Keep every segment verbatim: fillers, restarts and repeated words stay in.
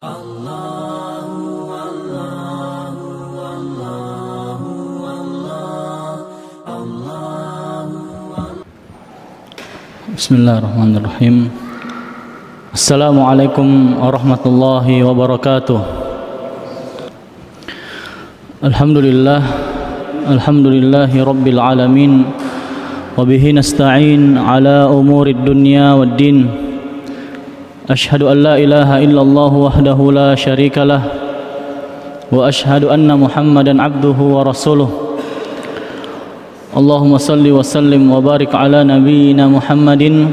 Allahu Allahu Allahu Allahu Allahu. Bismillahirrahmanirrahim. Assalamualaikum warahmatullahi wabarakatuh. Alhamdulillah, alhamdulillahi rabbil alamin, wa bihi nasta'in ala umurid dunya waddin. Ashhadu an la ilaha illallah wahdahu la syarika lah, wa ashhadu anna muhammadan abduhu wa rasuluh. Allahumma salli wa sallim wa barik ala nabiyyina muhammadin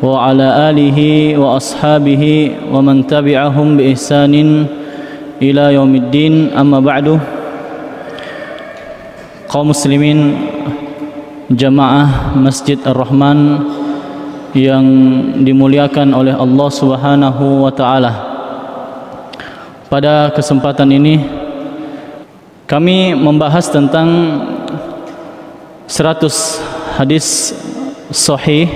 wa ala alihi wa ashabihi wa man tabi'ahum bi ihsanin ila yaumiddin, amma ba'du. Kaum muslimin jamaah Masjid Ar-Rahman yang dimuliakan oleh Allah Subhanahu wa taala. Pada kesempatan ini kami membahas tentang seratus hadis sahih,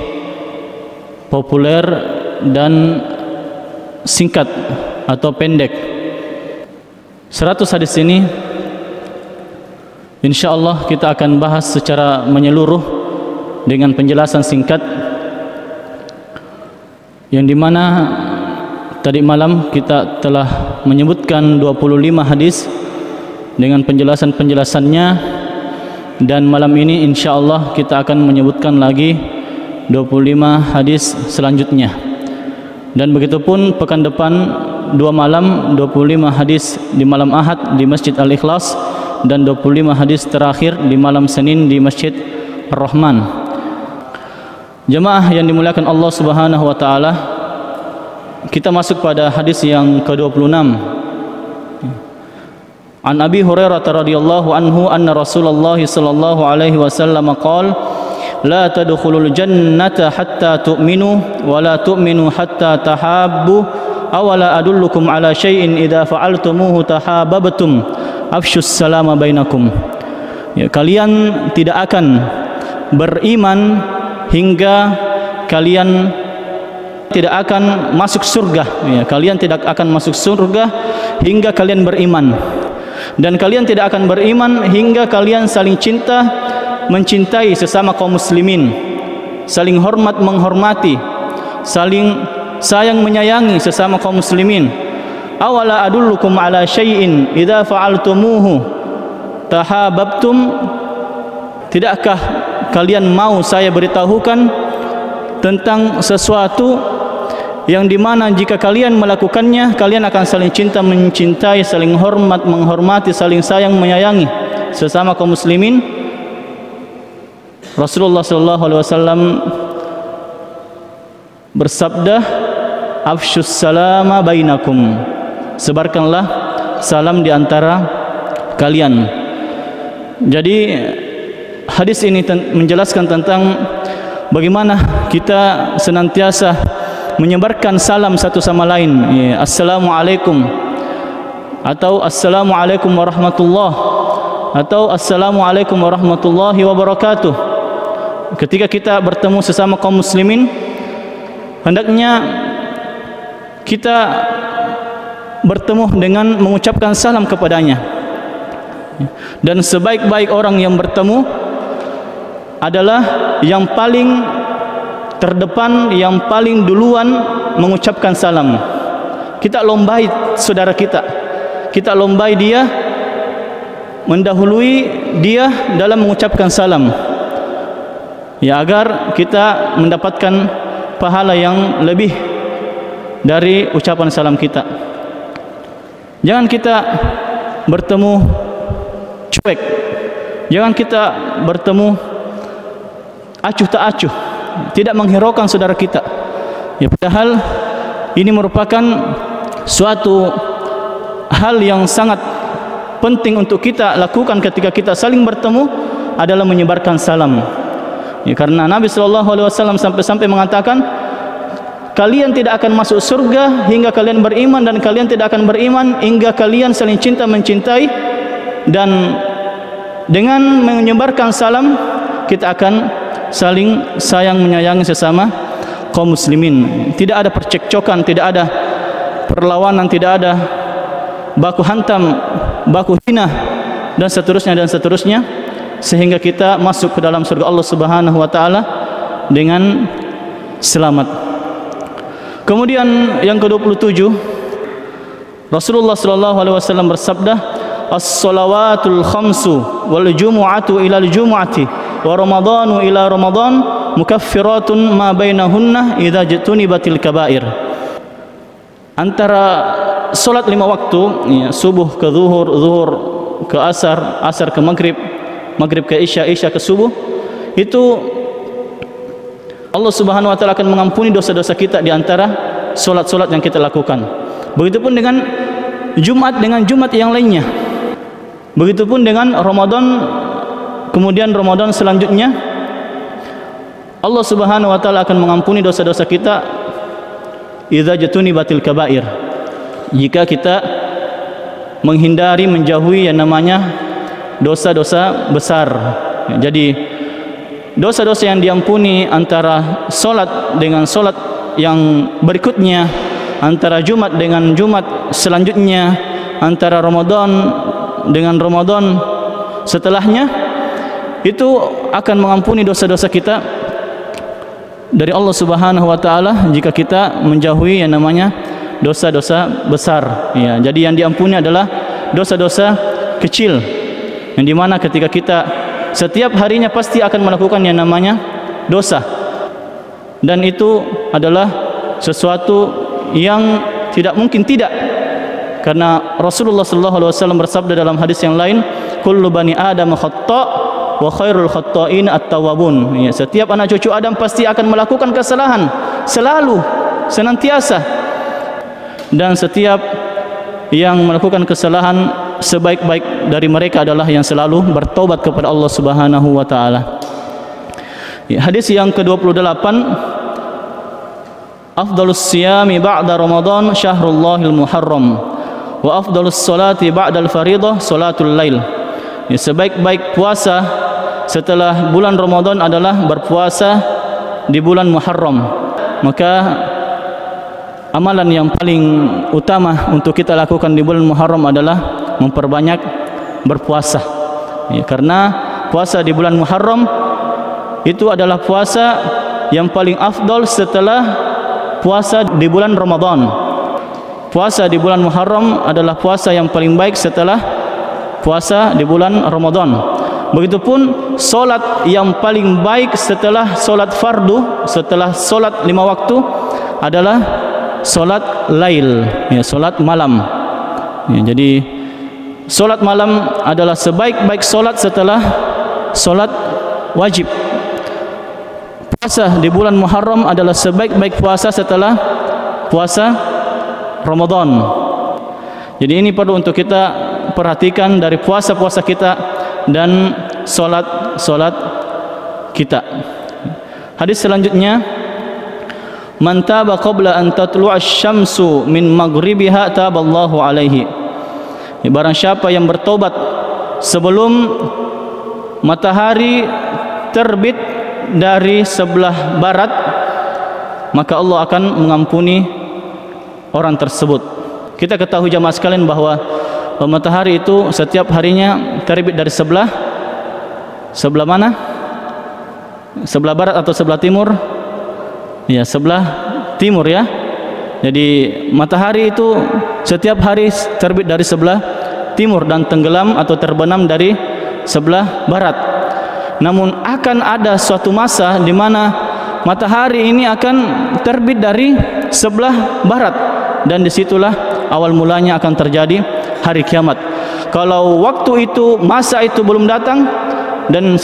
populer dan singkat atau pendek. seratus hadis ini insyaallah kita akan bahas secara menyeluruh dengan penjelasan singkat, yang dimana tadi malam kita telah menyebutkan dua puluh lima hadis dengan penjelasan-penjelasannya, dan malam ini insya Allah kita akan menyebutkan lagi dua puluh lima hadis selanjutnya, dan begitupun pekan depan dua malam dua puluh lima hadis di malam Ahad di Masjid Al-Ikhlas, dan dua puluh lima hadis terakhir di malam Senin di Masjid Ar-Rahman. Jemaah yang dimuliakan Allah Subhanahu wa taala, kita masuk pada hadis yang ke-dua puluh enam. An Abi Hurairah radhiyallahu anhu anna Rasulullah sallallahu alaihi wasallam qaal la tadkhulul jannata hatta tu'minu wa la tu'minu hatta tahabbu aw la adullukum ala syai'in idza fa'altumuhu tahabbtum afshus salama bainakum. Ya, kalian tidak akan beriman hingga kalian tidak akan masuk surga, ya, kalian tidak akan masuk surga hingga kalian beriman, dan kalian tidak akan beriman hingga kalian saling cinta mencintai sesama kaum muslimin, saling hormat menghormati, saling sayang menyayangi sesama kaum muslimin. Awala adullukum ala syai'in idza fa'altumuhu tahabbtum. Tidakkah kalian mau saya beritahukan tentang sesuatu yang dimana jika kalian melakukannya, kalian akan saling cinta mencintai, saling hormat menghormati, saling sayang menyayangi sesama kaum muslimin. Rasulullah shallallahu alaihi wasallam bersabda, afshus salama bainakum, sebarkanlah salam diantara kalian. Jadi hadis ini menjelaskan tentang bagaimana kita senantiasa menyebarkan salam satu sama lain. Ya, assalamualaikum, atau assalamualaikum warahmatullah, atau assalamualaikum warahmatullahi wabarakatuh. Ketika kita bertemu sesama kaum muslimin, hendaknya kita bertemu dengan mengucapkan salam kepadanya. Dan sebaik-baik orang yang bertemu adalah yang paling terdepan, yang paling duluan mengucapkan salam. Kita lombai saudara kita, kita lombai dia, mendahului dia dalam mengucapkan salam, ya, agar kita mendapatkan pahala yang lebih dari ucapan salam kita. Jangan kita bertemu cuek, jangan kita bertemu acuh tak acuh, tidak menghiraukan saudara kita, ya, padahal ini merupakan suatu hal yang sangat penting untuk kita lakukan ketika kita saling bertemu, adalah menyebarkan salam, ya, karena Nabi shallallahu alaihi wasallam sampai-sampai mengatakan, kalian tidak akan masuk surga hingga kalian beriman, dan kalian tidak akan beriman hingga kalian saling cinta mencintai. Dan dengan menyebarkan salam kita akan saling sayang menyayangi sesama kaum muslimin. Tidak ada percekcokan, tidak ada perlawanan tidak ada, baku hantam, baku hina, dan seterusnya dan seterusnya, sehingga kita masuk ke dalam surga Allah Subhanahu wa taala dengan selamat. Kemudian yang ke dua puluh tujuh, Rasulullah sallallahu alaihi wasallam bersabda, "As-salawatul khamsu wal jumu'atu ila al-jumu'ati wa ramadhanu ila ramadhan mukaffiratun ma bainahunna idza jatunibatil kaba'ir." Antara salat lima waktu, ya, subuh ke zuhur, zuhur ke asar, asar ke maghrib, maghrib ke isya, isya ke subuh, itu Allah Subhanahu wa taala akan mengampuni dosa-dosa kita di antara salat-salat yang kita lakukan. Begitupun dengan Jumat dengan Jumat yang lainnya. Begitupun dengan Ramadan, kemudian Ramadan selanjutnya, Allah Subhanahu wa taala akan mengampuni dosa-dosa kita idza jatunibatil kaba'ir, jika kita menghindari, menjauhi yang namanya dosa-dosa besar. Jadi dosa-dosa yang diampuni antara solat dengan solat yang berikutnya, antara Jumat dengan Jumat selanjutnya, antara Ramadan dengan Ramadan setelahnya, itu akan mengampuni dosa-dosa kita dari Allah Subhanahu wa taala jika kita menjauhi yang namanya dosa-dosa besar, ya. Jadi yang diampuni adalah dosa-dosa kecil, yang dimana ketika kita setiap harinya pasti akan melakukan yang namanya dosa, dan itu adalah sesuatu yang tidak mungkin tidak, karena Rasulullah sallallahu alaihi wasallam bersabda dalam hadis yang lain, "Kullu bani Adam khata' wa khairul khata'in at-tawwabun." Ya, setiap anak cucu Adam pasti akan melakukan kesalahan, selalu, senantiasa, dan setiap yang melakukan kesalahan sebaik-baik dari mereka adalah yang selalu bertobat kepada Allah Subhanahu wa taala. Hadis yang ke dua puluh delapan, "Afdhalus siyami ba'da Ramadan syahrullahil muharram wa afdhalus salati ba'dal fariidhah salatul lail." Ya, sebaik-baik puasa setelah bulan Ramadan adalah berpuasa di bulan Muharram. Maka amalan yang paling utama untuk kita lakukan di bulan Muharram adalah memperbanyak berpuasa, ya, karena puasa di bulan Muharram itu adalah puasa yang paling afdol setelah puasa di bulan Ramadan. Puasa di bulan Muharram adalah puasa yang paling baik setelah puasa di bulan Ramadan. Begitupun solat yang paling baik setelah solat fardu, setelah solat lima waktu adalah solat lail, ya, solat malam, ya. Jadi solat malam adalah sebaik-baik solat setelah solat wajib. Puasa di bulan Muharram adalah sebaik-baik puasa setelah puasa Ramadan. Jadi ini perlu untuk kita perhatikan dari puasa-puasa kita dan solat-solat kita. Hadis selanjutnya, "Man taba qabla an tatlu'a asy-syamsu min maghribiha taballahu alaihi." Ya, barang siapa yang bertobat sebelum matahari terbit dari sebelah barat, maka Allah akan mengampuni orang tersebut. Kita ketahui jamaah sekalian bahwa matahari itu setiap harinya terbit dari sebelah sebelah mana? Sebelah barat atau sebelah timur? Ya, sebelah timur, ya. Jadi matahari itu setiap hari terbit dari sebelah timur dan tenggelam atau terbenam dari sebelah barat. Namun akan ada suatu masa di mana matahari ini akan terbit dari sebelah barat, dan disitulah awal mulanya akan terjadi hari kiamat. Kalau waktu itu, masa itu belum datang, dan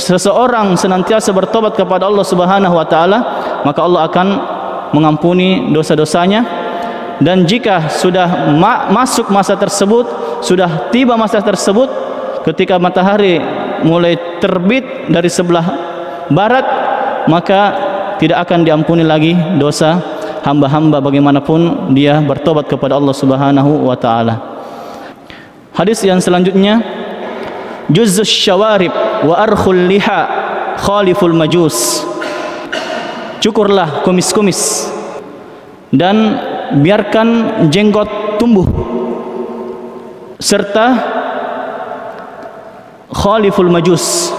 seseorang senantiasa bertobat kepada Allah Subhanahu wa taala, maka Allah akan mengampuni dosa-dosanya. Dan jika sudah ma masuk masa tersebut, sudah tiba masa tersebut, ketika matahari mulai terbit dari sebelah barat, maka tidak akan diampuni lagi dosa hamba-hamba bagaimanapun dia bertobat kepada Allah Subhanahu wa taala. Hadis yang selanjutnya, "Juzzus syawarib wa arkhul liha khaliful majus." Cukurlah kumis-kumis dan biarkan jenggot tumbuh, serta khaliful majus,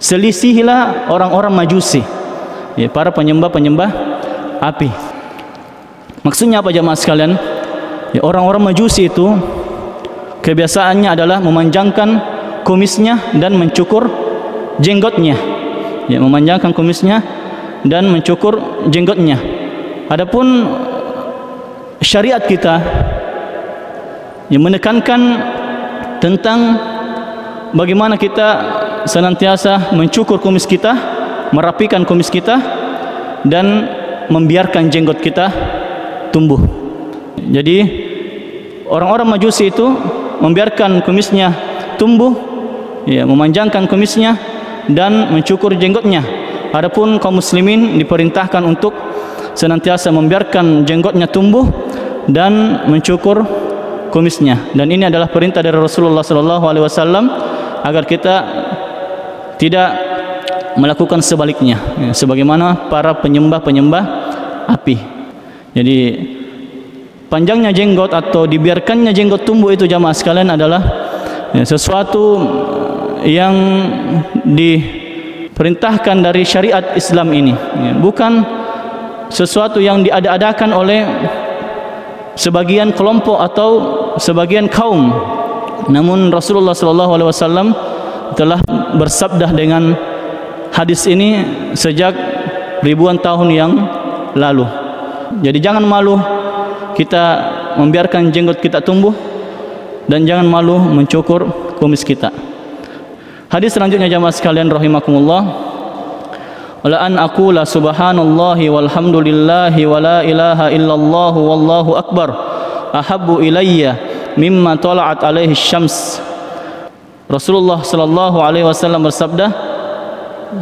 selisihilah orang-orang majusi, ya, para penyembah-penyembah api. Maksudnya apa jemaah sekalian? Ya, orang-orang majusi itu kebiasaannya adalah memanjangkan kumisnya dan mencukur jenggotnya, ya, memanjangkan kumisnya dan mencukur jenggotnya. Adapun syariat kita yang menekankan tentang bagaimana kita senantiasa mencukur kumis kita, merapikan kumis kita, dan membiarkan jenggot kita tumbuh. Jadi orang-orang majusi itu membiarkan kumisnya tumbuh, ya, memanjangkan kumisnya dan mencukur jenggotnya. Adapun kaum muslimin diperintahkan untuk senantiasa membiarkan jenggotnya tumbuh dan mencukur kumisnya. Dan ini adalah perintah dari Rasulullah shallallahu alaihi wasallam agar kita tidak melakukan sebaliknya, ya, sebagaimana para penyembah-penyembah api. Jadi panjangnya jenggot atau dibiarkannya jenggot tumbuh itu jamaah sekalian adalah, ya, sesuatu yang diperintahkan dari syariat Islam ini, ya, bukan sesuatu yang diada-adakan oleh sebagian kelompok atau sebagian kaum. Namun Rasulullah shallallahu alaihi wasallam telah bersabda dengan hadis ini sejak ribuan tahun yang lalu. Jadi jangan malu kita membiarkan jenggot kita tumbuh, dan jangan malu mencukur kumis kita. Hadis selanjutnya jamaah sekalian rahimakumullah, wala an aqula subhanallahi walhamdulillahi wala ilaha illallah wallahu akbar ahabbu ilayya mimma tala'at alaihi syams. Rasulullah sallallahu alaihi wasallam bersabda,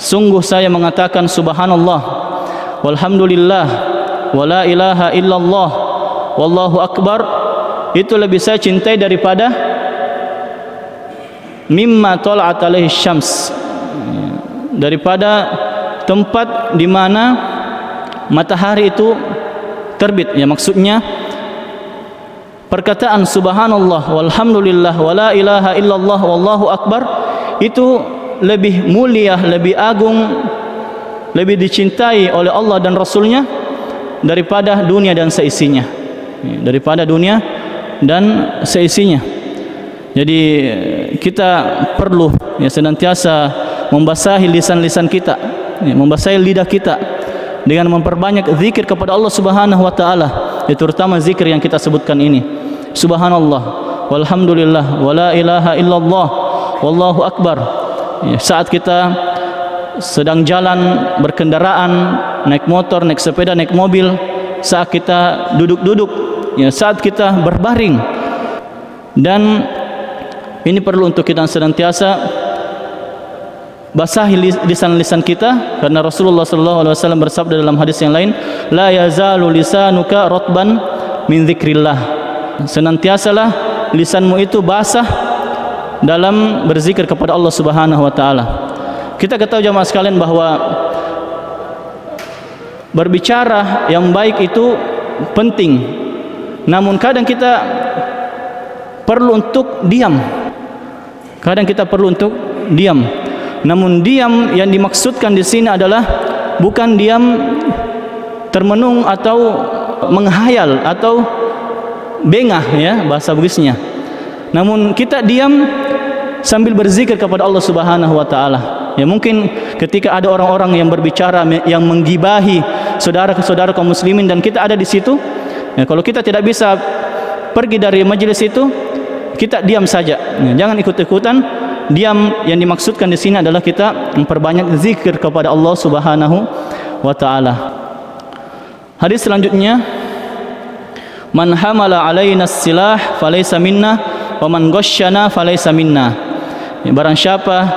sungguh saya mengatakan subhanallah, walhamdulillah, wala ilaha illallah, wallahu akbar, itu lebih saya cintai daripada mimma tala'at alaihi syams, daripada tempat di mana matahari itu terbit, ya, maksudnya perkataan subhanallah, walhamdulillah, wala ilaha illallah, wallahu akbar itu lebih mulia, lebih agung, lebih dicintai oleh Allah dan Rasulnya daripada dunia dan seisinya, daripada dunia dan seisinya. Jadi kita perlu, ya, senantiasa membasahi lisan-lisan kita, ya, membasahi lidah kita dengan memperbanyak zikir kepada Allah Subhanahu wa taala. Ya, terutama zikir yang kita sebutkan ini, subhanallah, walhamdulillah, wala ilaha illallah, wallahu akbar, ya, saat kita sedang jalan, berkendaraan, naik motor, naik sepeda, naik mobil, saat kita duduk-duduk, ya, saat kita berbaring. Dan ini perlu untuk kita senantiasa basahi lisan-lisan kita, karena Rasulullah shallallahu alaihi wasallam bersabda dalam hadis yang lain, la yazalu lisanuka rotban min dzikrillah, senantiasalah lisanmu itu basah dalam berzikir kepada Allah Subhanahu wa taala. Kita ketahui jemaah sekalian bahwa berbicara yang baik itu penting, namun kadang kita perlu untuk diam, kadang kita perlu untuk diam. Namun diam yang dimaksudkan di sini adalah bukan diam termenung atau menghayal atau bengah, ya, bahasa Bugisnya. Namun kita diam sambil berzikir kepada Allah Subhanahu wa taala. Ya, mungkin ketika ada orang-orang yang berbicara yang menggibahi saudara-saudara kaum muslimin dan kita ada di situ, ya, kalau kita tidak bisa pergi dari majelis itu, kita diam saja. Ya, jangan ikut-ikutan. Diam yang dimaksudkan di sini adalah kita memperbanyak zikir kepada Allah Subhanahu wa taala. Hadis selanjutnya, man hamala alaina silah falaysa minna wa man ghasyana falaysa minna. Barang siapa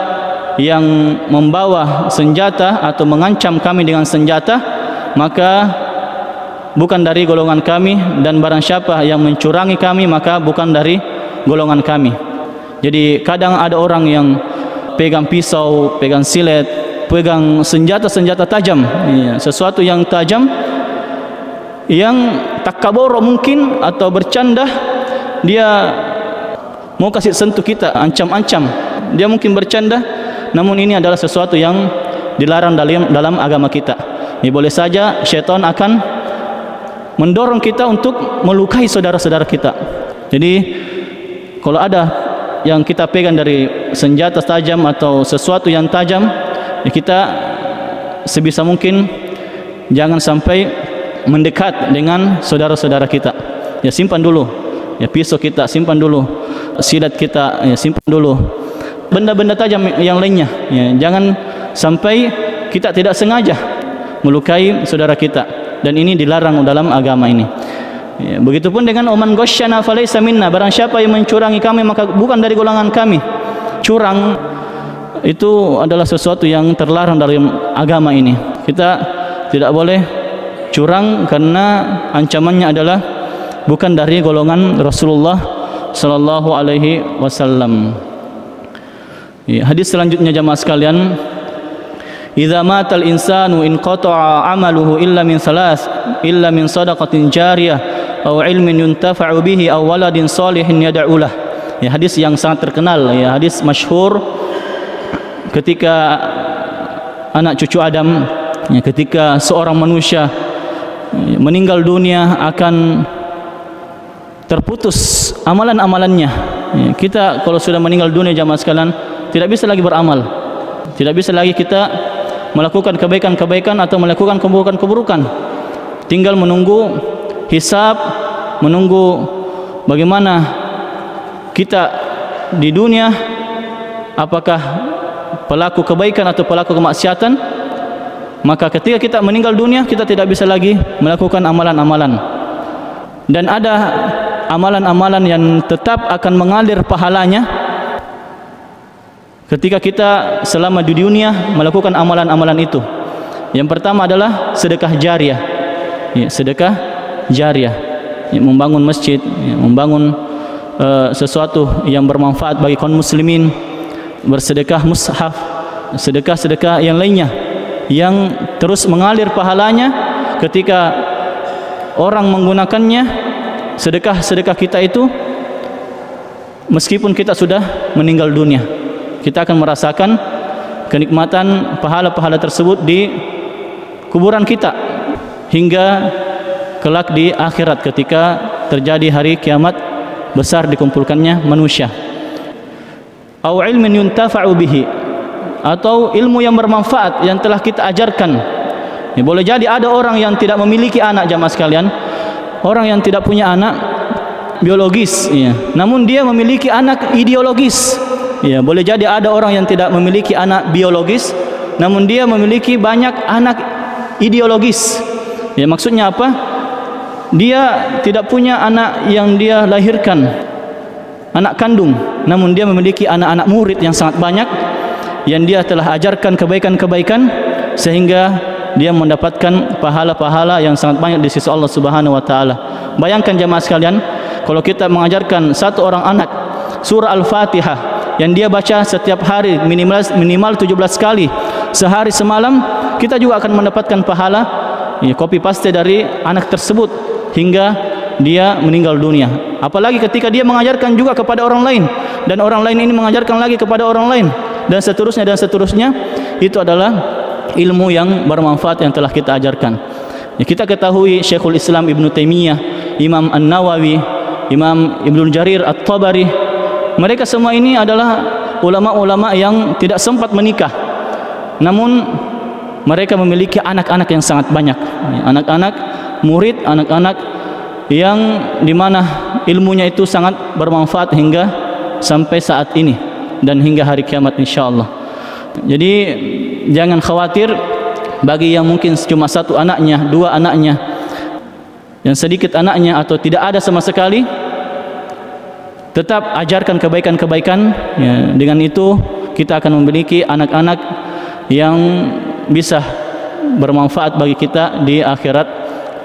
yang membawa senjata atau mengancam kami dengan senjata, maka bukan dari golongan kami, dan barang siapa yang mencurangi kami, maka bukan dari golongan kami. Jadi kadang ada orang yang pegang pisau, pegang silet, pegang senjata-senjata tajam, ya, sesuatu yang tajam yang takabur mungkin atau bercanda, dia mau kasih sentuh kita, ancam-ancam. Dia mungkin bercanda, namun ini adalah sesuatu yang dilarang dalam dalam agama kita. Ini boleh saja syaitan akan mendorong kita untuk melukai saudara-saudara kita. Jadi kalau ada yang kita pegang dari senjata tajam atau sesuatu yang tajam, ya kita sebisa mungkin jangan sampai mendekat dengan saudara-saudara kita. Ya simpan dulu. Ya pisau kita simpan dulu, silat kita ya simpan dulu, benda-benda tajam yang lainnya ya, jangan sampai kita tidak sengaja melukai saudara kita, dan ini dilarang dalam agama ini ya. Begitupun dengan oman gosyana falaysa minna, barang siapa yang mencurangi kami maka bukan dari golongan kami. Curang itu adalah sesuatu yang terlarang dalam agama ini. Kita tidak boleh curang karena ancamannya adalah bukan dari golongan Rasulullah sallallahu alaihi wasallam. Hadis selanjutnya jamaah sekalian, idza matal insanu in qata'a 'amaluhu illa min salas illa min shadaqatin jariyah aw 'ilmin yuntafa'u bihi aw waladin salihin yad'u lah. Ya hadis yang sangat terkenal, ya hadis masyhur ketika anak cucu Adam, ya ketika seorang manusia meninggal dunia akan terputus amalan-amalannya. Kita kalau sudah meninggal dunia jamaah sekalian, tidak bisa lagi beramal, tidak bisa lagi kita melakukan kebaikan-kebaikan atau melakukan keburukan-keburukan. Tinggal menunggu hisab, menunggu bagaimana kita di dunia, apakah pelaku kebaikan atau pelaku kemaksiatan. Maka ketika kita meninggal dunia, kita tidak bisa lagi melakukan amalan-amalan. Dan ada amalan-amalan yang tetap akan mengalir pahalanya ketika kita selama di dunia melakukan amalan-amalan itu. Yang pertama adalah sedekah jariah, ya, sedekah jariah ya, membangun masjid ya, membangun uh, sesuatu yang bermanfaat bagi kaum muslimin, bersedekah mushaf, sedekah-sedekah yang lainnya yang terus mengalir pahalanya ketika orang menggunakannya. Sedekah-sedekah kita itu meskipun kita sudah meninggal dunia, kita akan merasakan kenikmatan pahala-pahala tersebut di kuburan kita hingga kelak di akhirat ketika terjadi hari kiamat besar dikumpulkannya manusia. Au ilmin yuntafa'u bihi, atau ilmu yang bermanfaat yang telah kita ajarkan. Ya, boleh jadi ada orang yang tidak memiliki anak jamaah sekalian, orang yang tidak punya anak biologis ya, namun dia memiliki anak ideologis ya. Boleh jadi ada orang yang tidak memiliki anak biologis, namun dia memiliki banyak anak ideologis ya. Maksudnya apa? Dia tidak punya anak yang dia lahirkan, anak kandung, namun dia memiliki anak-anak murid yang sangat banyak yang dia telah ajarkan kebaikan-kebaikan, sehingga dia mendapatkan pahala-pahala yang sangat banyak di sisi Allah Subhanahu wa taala. Bayangkan jemaah sekalian, kalau kita mengajarkan satu orang anak surah Al-Fatihah yang dia baca setiap hari minimal minimal tujuh belas kali sehari semalam, kita juga akan mendapatkan pahala ya, copy paste dari anak tersebut hingga dia meninggal dunia. Apalagi ketika dia mengajarkan juga kepada orang lain, dan orang lain ini mengajarkan lagi kepada orang lain, dan seterusnya dan seterusnya. Itu adalah ilmu yang bermanfaat yang telah kita ajarkan ya. Kita ketahui Syekhul Islam Ibn Taimiyah, Imam An-Nawawi, Imam Ibn Jarir At-Tabari, mereka semua ini adalah ulama-ulama yang tidak sempat menikah, namun mereka memiliki anak-anak yang sangat banyak, anak-anak murid, anak-anak yang dimana ilmunya itu sangat bermanfaat hingga sampai saat ini dan hingga hari kiamat insyaAllah. Jadi jangan khawatir bagi yang mungkin cuma satu anaknya, dua anaknya, yang sedikit anaknya atau tidak ada sama sekali. Tetap ajarkan kebaikan-kebaikan ya, dengan itu kita akan memiliki anak-anak yang bisa bermanfaat bagi kita di akhirat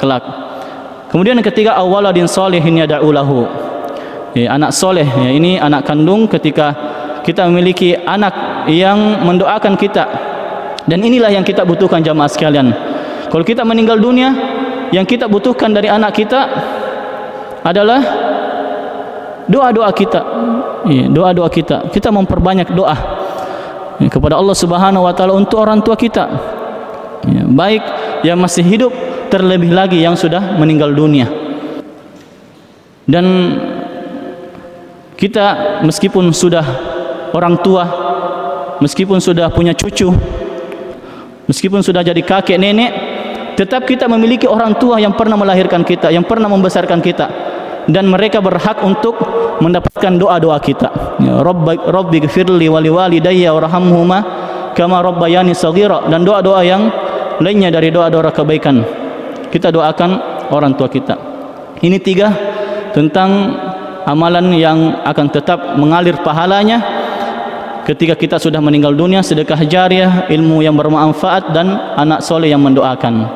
kelak. Kemudian yang ketiga, awwaladin sholihin yad'u lahu ya, anak soleh ya, ini anak kandung ketika kita memiliki anak yang mendoakan kita. Dan inilah yang kita butuhkan jamaah sekalian. Kalau kita meninggal dunia, yang kita butuhkan dari anak kita adalah doa-doa kita. Doa-doa kita. Kita memperbanyak doa kepada Allah Subhanahu wa taala untuk orang tua kita. Baik yang masih hidup, terlebih lagi yang sudah meninggal dunia. Dan kita meskipun sudah orang tua, meskipun sudah punya cucu, meskipun sudah jadi kakek nenek, tetap kita memiliki orang tua yang pernah melahirkan kita, yang pernah membesarkan kita, dan mereka berhak untuk mendapatkan doa-doa kita. Ya, Rabb Rabbighfirli wa liwalidayya warhamhuma kama rabbayani shaghira, dan doa-doa yang lainnya dari doa-doa kebaikan. Kita doakan orang tua kita. Ini tiga tentang amalan yang akan tetap mengalir pahalanya ketika kita sudah meninggal dunia: sedekah jariah, ilmu yang bermanfaat, dan anak soleh yang mendoakan.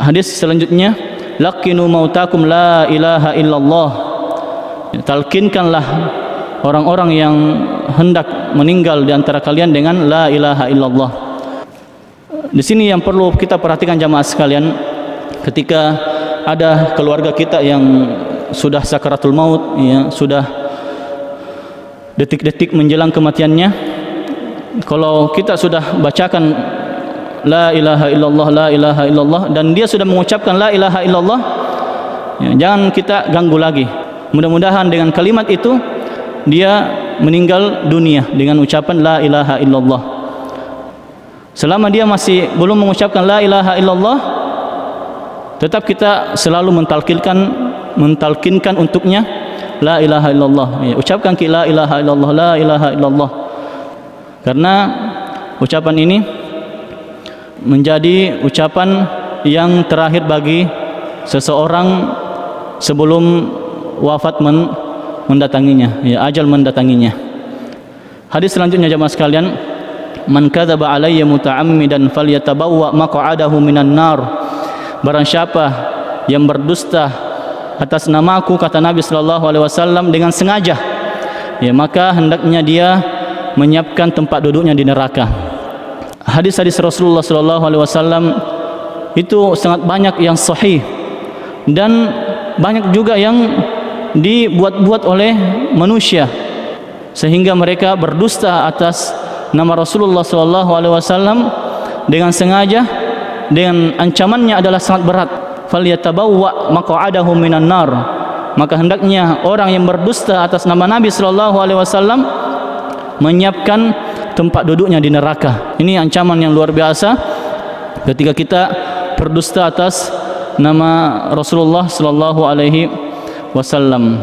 Hadis selanjutnya, laqinu mautakum la ilaha illallah. Talkinkanlah orang-orang yang hendak meninggal di antara kalian dengan la ilaha illallah. Di sini yang perlu kita perhatikan jamaah sekalian, ketika ada keluarga kita yang sudah sakaratul maut, ya, sudah detik-detik menjelang kematiannya, kalau kita sudah bacakan la ilaha illallah, la ilaha illallah, dan dia sudah mengucapkan la ilaha illallah, ya, jangan kita ganggu lagi. Mudah-mudahan dengan kalimat itu dia meninggal dunia dengan ucapan la ilaha illallah. Selama dia masih belum mengucapkan la ilaha illallah, tetap kita selalu mentalkinkan mentalkinkan untuknya la ilaha illallah. Ya, ucapkan ki la ilaha illallah, la ilaha illallah. Karena ucapan ini menjadi ucapan yang terakhir bagi seseorang sebelum wafat men mendatanginya, ya, ajal mendatanginya. Hadis selanjutnya jemaah sekalian, man kadzaba alayya muta'ammidan falyatabawwa maq'adahu minan nar. Barang siapa yang berdusta atas namaku, kata Nabi sallallahu alaihi wasallam, dengan sengaja, ya, maka hendaknya dia menyiapkan tempat duduknya di neraka. Hadis-hadis Rasulullah sallallahu alaihi wasallam itu sangat banyak yang sahih dan banyak juga yang dibuat-buat oleh manusia sehingga mereka berdusta atas nama Rasulullah sallallahu alaihi wasallam dengan sengaja, dengan ancamannya adalah sangat berat. Falyatabawwa maq'adahu minan nar. Maka hendaknya orang yang berdusta atas nama Nabi sallallahu alaihi wasallam menyiapkan tempat duduknya di neraka. Ini ancaman yang luar biasa ketika kita berdusta atas nama Rasulullah sallallahu alaihi wasallam.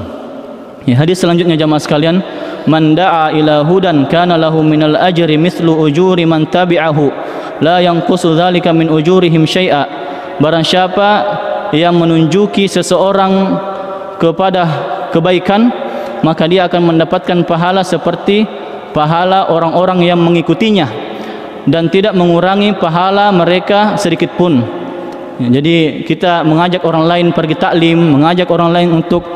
Ya, hadis selanjutnya jamaah sekalian, man da'a ila hudan kana lahu minal ajri mithlu ujuri man tabi'ahu la yanqusu dzalika min ujurihim syai'a. Barang siapa yang menunjuki seseorang kepada kebaikan, maka dia akan mendapatkan pahala seperti pahala orang-orang yang mengikutinya, dan tidak mengurangi pahala mereka sedikit pun. Jadi kita mengajak orang lain pergi taklim, mengajak orang lain untuk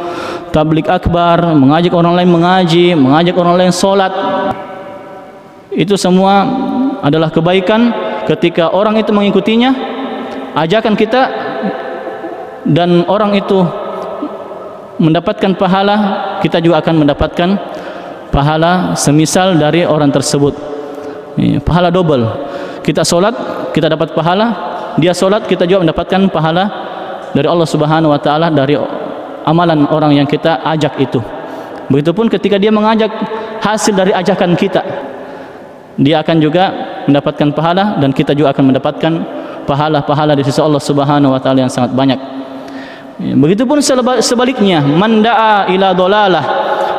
tabligh akbar, mengajak orang lain mengaji, mengajak orang lain solat, itu semua adalah kebaikan ketika orang itu mengikutinya. Ajakan kita dan orang itu mendapatkan pahala, kita juga akan mendapatkan pahala semisal dari orang tersebut. Pahala double. Kita solat, kita dapat pahala. Dia solat, kita juga mendapatkan pahala dari Allah Subhanahu wa taala dari amalan orang yang kita ajak itu. Begitupun ketika dia mengajak, hasil dari ajakan kita, dia akan juga mendapatkan pahala, dan kita juga akan mendapatkan pahala-pahala di sisi Allah Subhanahu wa taala yang sangat banyak. Begitupun sebaliknya, man da'a ila dhalalah.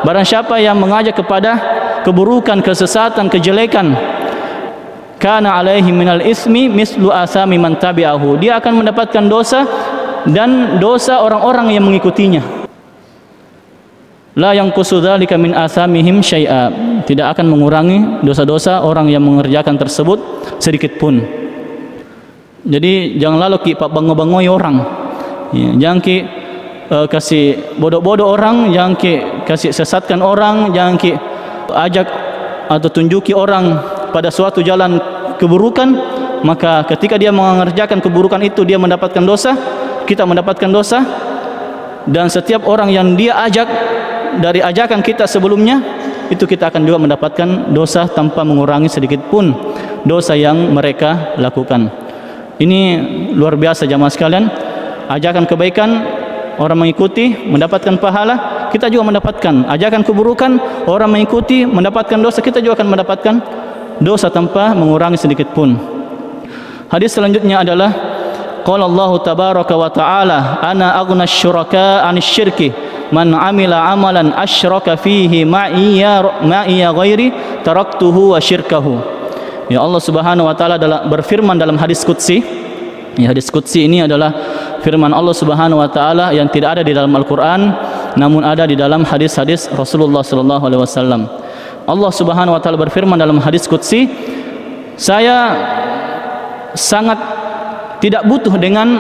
Barang siapa yang mengajak kepada keburukan, kesesatan, kejelekan, kana alaihi minal ismi mislu asami man tabi'ahu. Dia akan mendapatkan dosa dan dosa orang-orang yang mengikutinya. La yanqusu dzalika min asamihim syai'a. Tidak akan mengurangi dosa-dosa orang yang mengerjakan tersebut sedikit pun. Jadi jangan lalu ki pak bango-bangoi orang, ya, jangan ki uh, kasih bodoh-bodoh orang, jangan ki kasih sesatkan orang, jangan ki ajak atau tunjuki orang pada suatu jalan keburukan. Maka ketika dia mengerjakan keburukan itu, dia mendapatkan dosa, kita mendapatkan dosa, dan setiap orang yang dia ajak dari ajakan kita sebelumnya itu kita akan juga mendapatkan dosa tanpa mengurangi sedikit pun dosa yang mereka lakukan. Ini luar biasa jamaah sekalian, ajakan kebaikan orang mengikuti mendapatkan pahala, kita juga mendapatkan. Ajakan keburukan orang mengikuti mendapatkan dosa, kita juga akan mendapatkan dosa tanpa mengurangi sedikit pun. Hadis selanjutnya adalah qala Allahu tabaraka wa ta'ala, ana aghna asy-syuraka 'anil syirki man 'amila 'amalan asyraka fihi ma'iya ma'iya ghairi taraktuhu wa syirkahu. Ya, Allah Subhanahu wa taala berfirman dalam hadis qudsi. Ya, hadis qudsi ini adalah firman Allah Subhanahu wa taala yang tidak ada di dalam Al-Qur'an namun ada di dalam hadis-hadis Rasulullah sallallahu alaihi wasallam. Allah Subhanahu wa taala berfirman dalam hadis qudsi, saya sangat tidak butuh dengan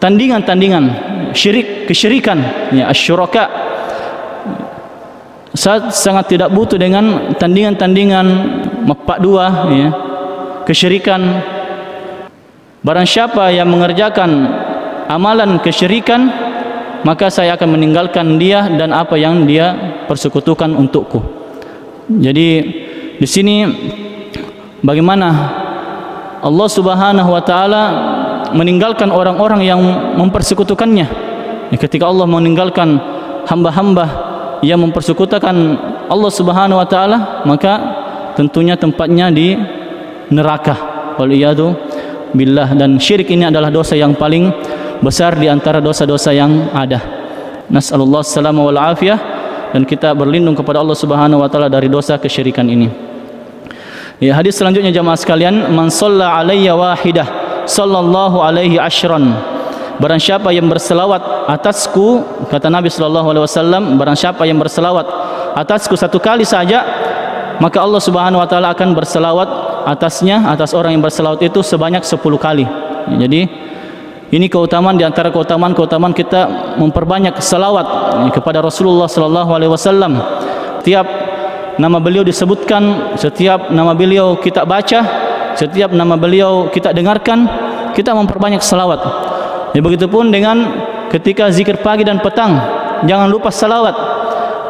tandingan-tandingan syirik, kesyirikan, ya, asyuraka. Saya sangat tidak butuh dengan tandingan-tandingan mepak dua, ya, kesyirikan. Barang siapa yang mengerjakan amalan kesyirikan, maka saya akan meninggalkan dia dan apa yang dia persekutukan untukku. Jadi di sini bagaimana Allah Subhanahu wa taala meninggalkan orang-orang yang mempersekutukannya. Ketika Allah meninggalkan hamba-hamba yang mempersekutukan Allah Subhanahu wa taala, maka tentunya tempatnya di neraka. Wal iyadu billah, dan syirik ini adalah dosa yang paling besar di antara dosa-dosa yang ada. Nasallallahu salama wal afiyah, dan kita berlindung kepada Allah Subhanahu wa taala dari dosa kesyirikan ini. Ya, hadis selanjutnya jamaah sekalian, man shalla alayya wahidah sallallahu alaihi asyran, barang siapa yang berselawat atasku, kata Nabi sallallahu alaihi wasallam, barang siapa yang berselawat atasku satu kali saja, maka Allah Subhanahu wa taala akan berselawat atasnya, atas orang yang berselawat itu sebanyak sepuluh kali. Jadi ini keutamaan, di antara keutamaan-keutamaan kita memperbanyak selawat kepada Rasulullah sallallahu alaihi wasallam. Tiap nama beliau disebutkan, setiap nama beliau kita baca, setiap nama beliau kita dengarkan, kita memperbanyak salawat. Ya, begitupun dengan ketika zikir pagi dan petang, jangan lupa salawat.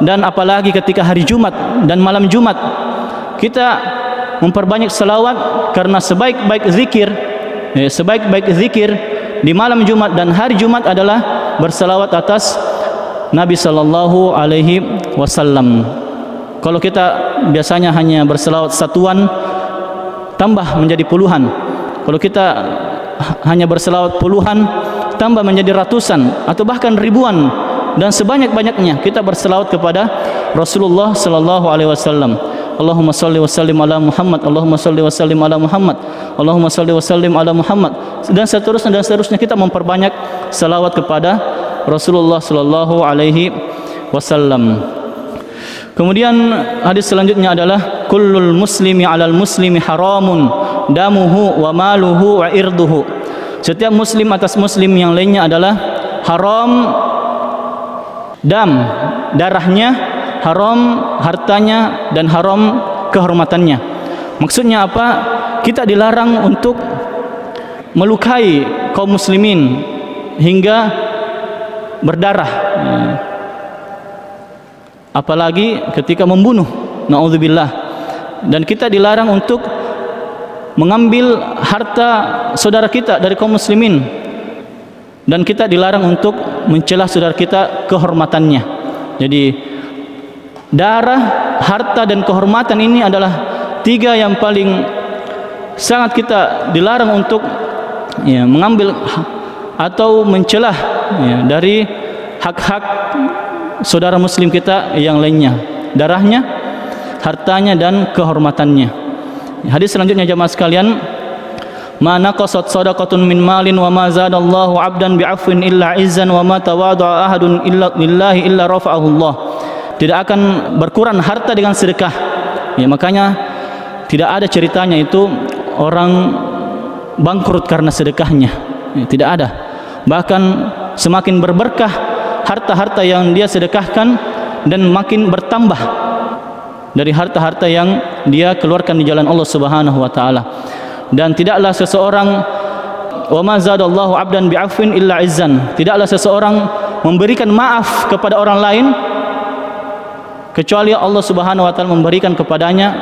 Dan apalagi ketika hari Jumat dan malam Jumat, kita memperbanyak salawat, karena sebaik-baik zikir, ya, sebaik-baik zikir di malam Jumat dan hari Jumat adalah bersalawat atas Nabi sallallahu alaihi wasallam. Kalau kita biasanya hanya berselawat satuan, tambah menjadi puluhan. Kalau kita hanya berselawat puluhan, tambah menjadi ratusan atau bahkan ribuan, dan sebanyak-banyaknya kita berselawat kepada Rasulullah sallallahu alaihi wasallam. Allahumma shalli wa sallim ala Muhammad, Allahumma shalli wa sallim ala Muhammad, Allahumma shalli wa sallim ala Muhammad, dan seterusnya dan seterusnya. Kita memperbanyak selawat kepada Rasulullah sallallahu alaihi wasallam. Kemudian hadis selanjutnya adalah kullul muslimi 'alal muslimi haramun damuhu wa maluhu wa irduhu. Setiap muslim atas muslim yang lainnya adalah haram dam, darahnya, haram hartanya, dan haram kehormatannya. Maksudnya apa? Kita dilarang untuk melukai kaum muslimin hingga berdarah. Apalagi ketika membunuh, na'udzubillah. Dan kita dilarang untuk mengambil harta saudara kita dari kaum muslimin, dan kita dilarang untuk mencela saudara kita kehormatannya. Jadi darah, harta, dan kehormatan ini adalah tiga yang paling sangat kita dilarang untuk, ya, mengambil atau mencela, ya, dari hak-hak saudara muslim kita yang lainnya, darahnya, hartanya, dan kehormatannya. Hadis selanjutnya jamaah sekalian, ma naqasat sadaqatun min malin wa ma zadallahu 'abdan bi'afwin illa 'izzan wa ma tawadda'a ahadun illa lillahi illa rafa'ahu Allah. Tidak akan berkurang harta dengan sedekah. Ya, makanya tidak ada ceritanya itu orang bangkrut karena sedekahnya. Ya, tidak ada. Bahkan semakin berberkah harta-harta yang dia sedekahkan, dan makin bertambah dari harta-harta yang dia keluarkan di jalan Allah Subhanahu wa taala. Dan tidaklah seseorang Wa ma zadallahu 'abdan bi'afwin illa 'izzan. Tidaklah seseorang memberikan maaf kepada orang lain kecuali Allah Subhanahu wa taala memberikan kepadanya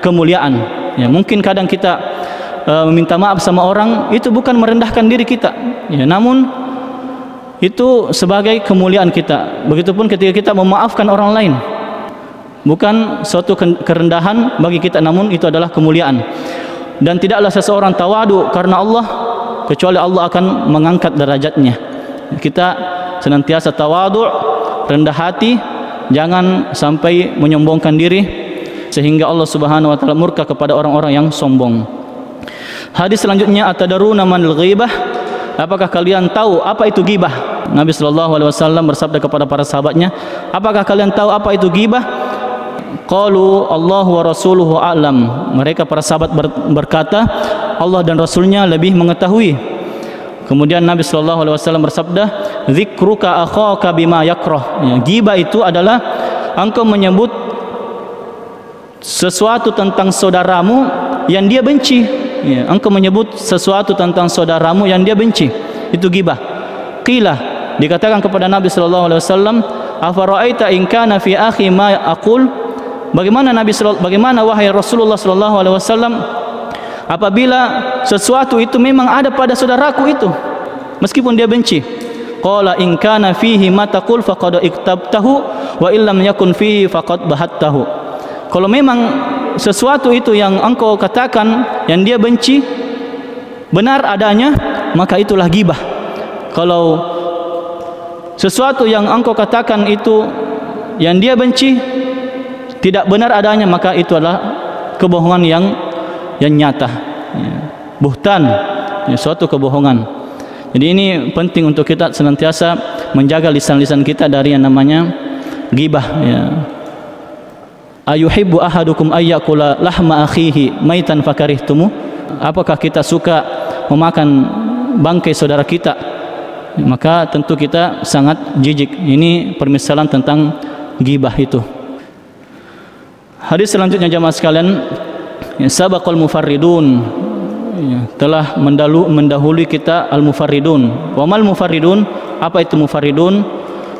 kemuliaan. Ya, mungkin kadang kita uh, meminta maaf sama orang itu bukan merendahkan diri kita. Ya, namun itu sebagai kemuliaan kita. Begitupun ketika kita memaafkan orang lain, bukan suatu kerendahan bagi kita, namun itu adalah kemuliaan. Dan tidaklah seseorang tawadu karena Allah kecuali Allah akan mengangkat derajatnya. Kita senantiasa tawadhu, rendah hati, jangan sampai menyombongkan diri sehingga Allah Subhanahu wa taala murka kepada orang-orang yang sombong. Hadis selanjutnya, atadaruna manil ghibah? Apakah kalian tahu apa itu ghibah? Nabi sallallahu alaihi wasallam bersabda kepada para sahabatnya, "Apakah kalian tahu apa itu ghibah?" Qalu Allah wa rasuluhu a'lam. Mereka para sahabat berkata, Allah dan Rasulnya lebih mengetahui. Kemudian Nabi sallallahu alaihi wasallam bersabda, "Dzikruka akhaka bima yakrah." Ya, ghibah itu adalah engkau menyebut sesuatu tentang saudaramu yang dia benci. Ya, engkau menyebut sesuatu tentang saudaramu yang dia benci. Itu ghibah. Qila, dikatakan kepada Nabi sallallahu alaihi wasallam, "Afara'aita in kana fi akhi ma aqul?" Bagaimana Nabi bagaimana wahai Rasulullah sallallahu alaihi wasallam apabila sesuatu itu memang ada pada saudaraku itu meskipun dia benci. Qala in kana fihi ma taqul faqad iktabtahu wa illam yakun fihi faqad bahattahu. Kalau memang sesuatu itu yang engkau katakan yang dia benci benar adanya, maka itulah ghibah. Kalau sesuatu yang engkau katakan itu yang dia benci tidak benar adanya, maka itu adalah kebohongan yang yang nyata, ya, buhtan, ya, suatu kebohongan. Jadi ini penting untuk kita senantiasa menjaga lisan-lisan kita dari yang namanya ghibah. Ya. Ayuhibbu ahadukum ayyakula lahma akhihi maitan fakarihtumu. Apakah kita suka memakan bangkai saudara kita? Maka tentu kita sangat jijik. Ini permisalan tentang ghibah itu. Hadis selanjutnya jamaah sekalian, sabaqal mufarridun, telah mendahului kita al-mufarridun. Wa mal mufarridun? Apa itu mufarridun?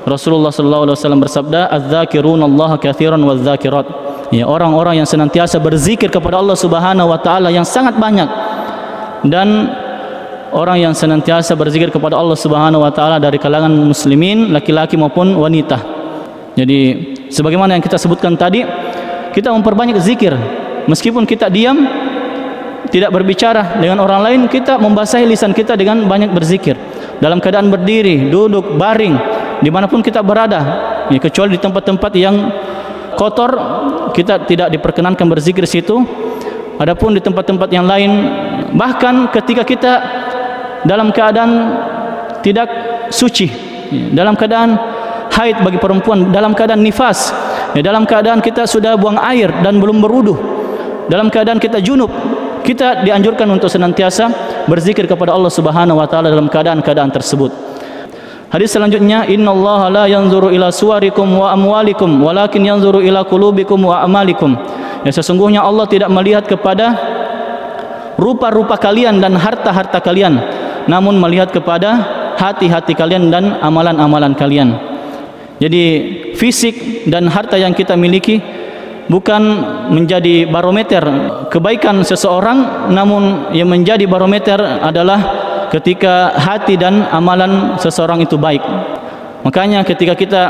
Rasulullah sallallahu alaihi wasallam bersabda, "Adz-dzakirunallaha katsiran wadz-dzakirat." Ya, orang-orang yang senantiasa berzikir kepada Allah Subhanahu wa taala yang sangat banyak, dan orang yang senantiasa berzikir kepada Allah Subhanahu wa taala dari kalangan muslimin laki-laki maupun wanita. Jadi sebagaimana yang kita sebutkan tadi, kita memperbanyak zikir, meskipun kita diam, tidak berbicara dengan orang lain, kita membasahi lisan kita dengan banyak berzikir. Dalam keadaan berdiri, duduk, baring, dimanapun kita berada, ya, kecuali di tempat-tempat yang kotor, kita tidak diperkenankan berzikir situ. Adapun di tempat-tempat yang lain, bahkan ketika kita dalam keadaan tidak suci, ya, dalam keadaan haid bagi perempuan, dalam keadaan nifas. Ya, dalam keadaan kita sudah buang air dan belum beruduh, dalam keadaan kita junub, kita dianjurkan untuk senantiasa berzikir kepada Allah Subhanahu wa taala dalam keadaan-keadaan tersebut. Hadis selanjutnya, innallaha la yanzuru ila suwarikum wa amwalikum walakin yanzuru ila qulubikum wa amalikum. Ya, sesungguhnya Allah tidak melihat kepada rupa-rupa kalian dan harta-harta kalian, namun melihat kepada hati-hati kalian dan amalan-amalan kalian. Jadi fisik dan harta yang kita miliki bukan menjadi barometer kebaikan seseorang, namun yang menjadi barometer adalah ketika hati dan amalan seseorang itu baik. Makanya ketika kita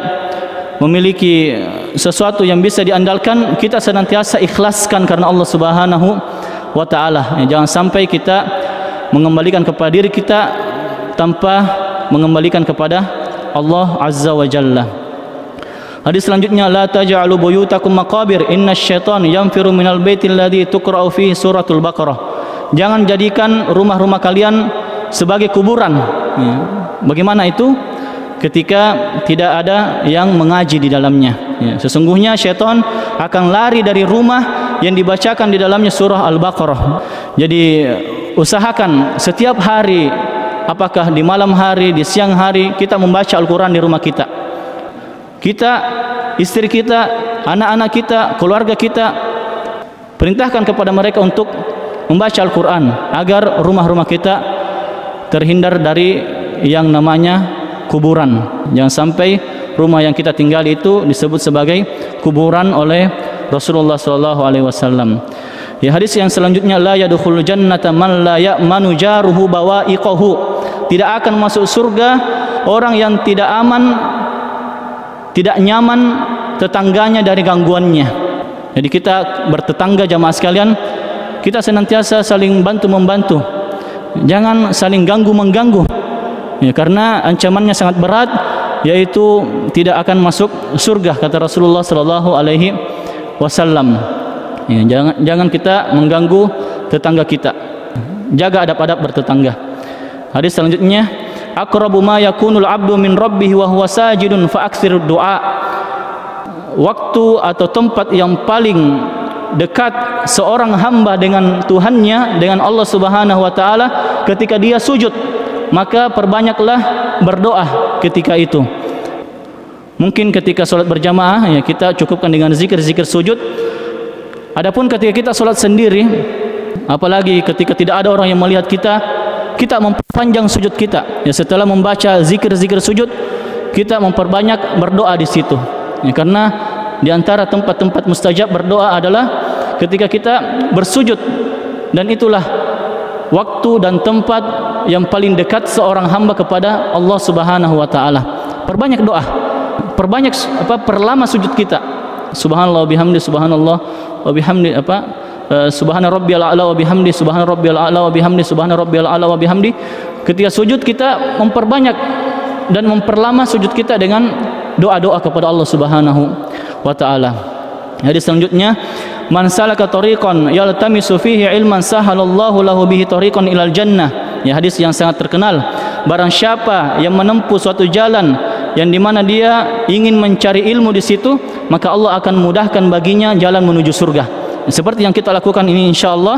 memiliki sesuatu yang bisa diandalkan, kita senantiasa ikhlaskan karena Allah Subhanahu wa taala. Jangan sampai kita mengembalikan kepada diri kita tanpa mengembalikan kepada Allah Azza wa Jalla. Hadis selanjutnya, la taj'alu buyutakum maqabir inna syaitan yanfiru minal baitil ladzi tuqra'u fihi suratul Baqarah. Jangan jadikan rumah-rumah kalian sebagai kuburan. Ya. Bagaimana itu? Ketika tidak ada yang mengaji di dalamnya. Ya. Sesungguhnya syaitan akan lari dari rumah yang dibacakan di dalamnya surah Al-Baqarah. Jadi usahakan setiap hari, apakah di malam hari, di siang hari, kita membaca Al-Quran di rumah kita. Kita, istri kita, anak-anak kita, keluarga kita, perintahkan kepada mereka untuk membaca Al-Quran agar rumah-rumah kita terhindar dari yang namanya kuburan. Jangan sampai rumah yang kita tinggal itu disebut sebagai kuburan oleh Rasulullah sallallahu alaihi wasallam. Ya, hadis yang selanjutnya, la yadkhul jannata man la ya'manu jaruhu bawa'iqahu. Tidak akan masuk surga orang yang tidak aman, tidak nyaman tetangganya dari gangguannya. Jadi kita bertetangga jamaah sekalian, kita senantiasa saling bantu membantu. Jangan saling ganggu mengganggu. Ya, karena ancamannya sangat berat, yaitu tidak akan masuk surga, kata Rasulullah sallallahu alaihi wasallam. Ya, jangan jangan kita mengganggu tetangga kita. Jaga adab-adab bertetangga. Hadis selanjutnya, aqrabu ma yakunul abdu min rabbih wa huwa sajidun fa aktsirud du'a. Waktu atau tempat yang paling dekat seorang hamba dengan Tuhannya, dengan Allah Subhanahu wa taala, ketika dia sujud. Maka perbanyaklah berdoa ketika itu. Mungkin ketika sholat berjamaah, ya, kita cukupkan dengan zikir-zikir sujud. Adapun ketika kita sholat sendiri, apalagi ketika tidak ada orang yang melihat kita, kita memperpanjang sujud kita. Ya, setelah membaca zikir-zikir sujud, kita memperbanyak berdoa di situ. Ya, karena di antara tempat-tempat mustajab berdoa adalah ketika kita bersujud, dan itulah waktu dan tempat yang paling dekat seorang hamba kepada Allah Subhanahu wa taala. Perbanyak doa, perbanyak apa perlama sujud kita. Subhanallah wa bihamdi, subhanallah wa bihamdi, apa subhana rabbiyal a'la wa bihamdi, subhana rabbiyal a'la wa bihamdi, subhana rabbiyal a'la wa bihamdi. Ketika sujud kita memperbanyak dan memperlama sujud kita dengan doa-doa kepada Allah Subhanahu wa taala. Hadis selanjutnya, man salaka tariqan yaltamisu fihi ilman sahalallahu lahu bihi tariqan ilal jannah. Ya, hadis yang sangat terkenal. Barang siapa yang menempuh suatu jalan yang dimana dia ingin mencari ilmu di situ, maka Allah akan mudahkan baginya jalan menuju surga. Seperti yang kita lakukan ini insyaallah,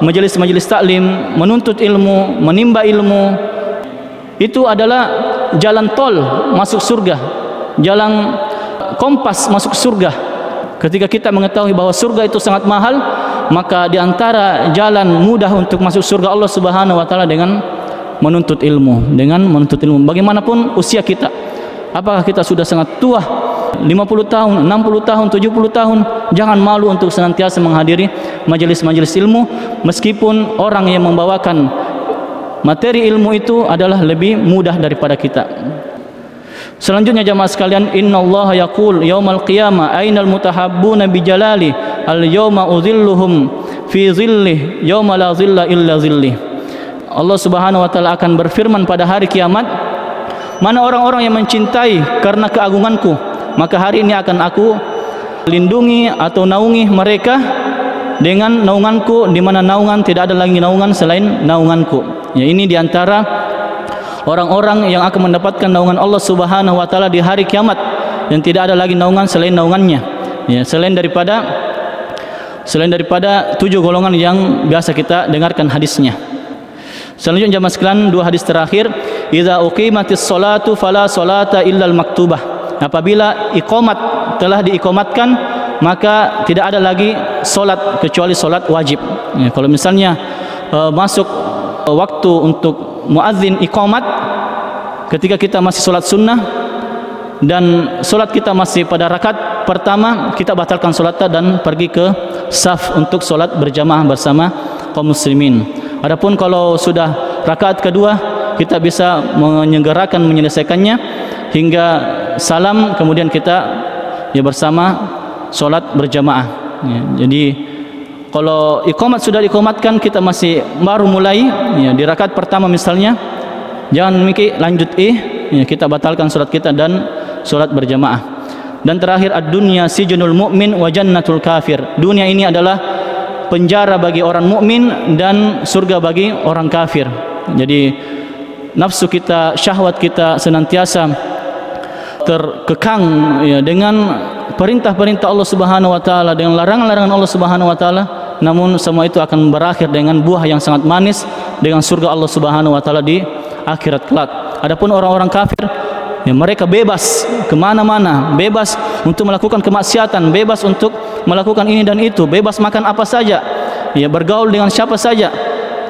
majelis-majelis taklim, menuntut ilmu, menimba ilmu, itu adalah jalan tol masuk surga, jalan kompas masuk surga. Ketika kita mengetahui bahwa surga itu sangat mahal, maka diantara jalan mudah untuk masuk surga Allah Subhanahu wa taala dengan menuntut ilmu, dengan menuntut ilmu. Bagaimanapun usia kita, apakah kita sudah sangat tua, lima puluh tahun, enam puluh tahun, tujuh puluh tahun, jangan malu untuk senantiasa menghadiri majelis-majelis ilmu, meskipun orang yang membawakan materi ilmu itu adalah lebih mudah daripada kita. Selanjutnya jamaah sekalian, innallaha yaqul yaumal qiyamah ainal mutahabbuna bijalali al yauma udhilluhum fi dhillih yauma la dhilla illa dhillih. Allah Subhanahu wa taala akan berfirman pada hari kiamat, mana orang-orang yang mencintai karena keagunganku, maka hari ini akan aku lindungi atau naungi mereka dengan naunganku, di mana naungan tidak ada lagi naungan selain naunganku. Ya, ini diantara orang-orang yang akan mendapatkan naungan Allah Subhanahu wa taala di hari kiamat, yang tidak ada lagi naungan selain naungannya. Ya, selain daripada selain daripada tujuh golongan yang biasa kita dengarkan hadisnya. Selanjutnya jamaah sekalian, dua hadis terakhir, idza uqimatis sholatu fala sholata illal maktubah. Apabila iqamat telah diiqamatkan, maka tidak ada lagi salat kecuali salat wajib. Ya, kalau misalnya uh, masuk uh, waktu untuk muadzin iqamat, ketika kita masih solat sunnah dan solat kita masih pada rakaat pertama, kita batalkan solatnya dan pergi ke saf untuk solat berjamaah bersama kaum muslimin. Adapun kalau sudah rakaat kedua, kita bisa menyegerakan menyelesaikannya hingga salam, kemudian kita ya bersama solat berjamaah. Ya, jadi kalau iqamat sudah diiqamatkan, kita masih baru mulai, ya, di rakaat pertama misalnya, jangan mikir lanjut eh, ya, kita batalkan solat kita dan solat berjamaah. Dan terakhir, ad-dunya sijnul mu'min wa jannatul kafir. Dunia ini adalah penjara bagi orang mukmin dan surga bagi orang kafir. Jadi nafsu kita, syahwat kita senantiasa terkekang, ya, dengan perintah-perintah Allah Subhanahu wa taala, dengan larangan-larangan Allah Subhanahu wa taala. Namun semua itu akan berakhir dengan buah yang sangat manis, dengan surga Allah Subhanahu wa taala di akhirat kelak. Adapun orang-orang kafir, ya, mereka bebas kemana-mana, bebas untuk melakukan kemaksiatan, bebas untuk melakukan ini dan itu, bebas makan apa saja, ya, bergaul dengan siapa saja,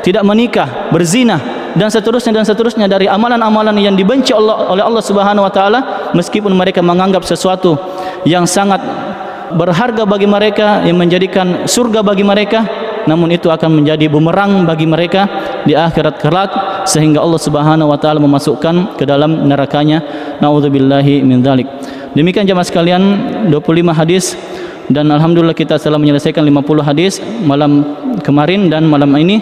tidak menikah, berzina, dan seterusnya dan seterusnya dari amalan-amalan yang dibenci Allah oleh Allah Subhanahu wa taala, meskipun mereka menganggap sesuatu yang sangat berharga bagi mereka, yang menjadikan surga bagi mereka, namun itu akan menjadi bumerang bagi mereka di akhirat kelak, sehingga Allah Subhanahu wa taala memasukkan ke dalam nerakanya. Nauzubillahi min dzalik. Demikian jemaah sekalian, dua puluh lima hadis, dan alhamdulillah kita telah menyelesaikan lima puluh hadis malam kemarin dan malam ini.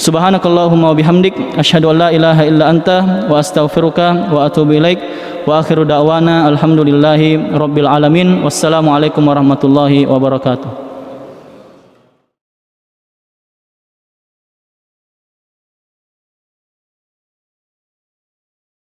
Subhanakallahumma wa bihamdik, asyhadu an la ilaha illa anta wa astaghfiruka wa atubu ilaik, wa akhiru da'wana alhamdulillahi rabbil alamin. Wassalamualaikum warahmatullahi wabarakatuh.